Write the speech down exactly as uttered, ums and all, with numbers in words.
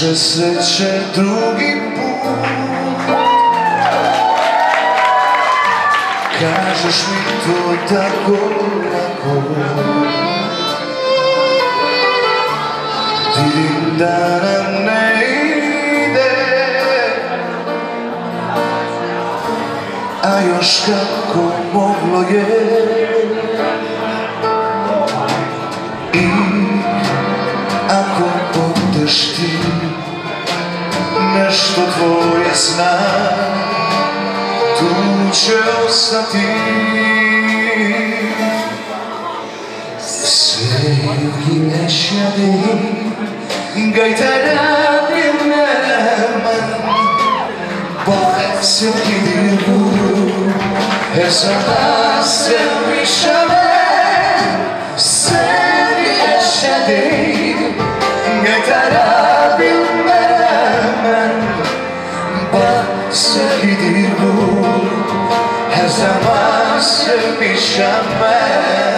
przesyczę drugi pół. Każesz mi to taką laką. Dirindara nie idę, a już kako mogło je. Ty nešto tvoje zna, tu će ostati. Sve jugi nešljadi, gajtara dinlemen. Bak se gidiyor, her sabah sevmişeme. Seni eşledi, gajtara. Sevgidir bu, her zaman sevmişem ben.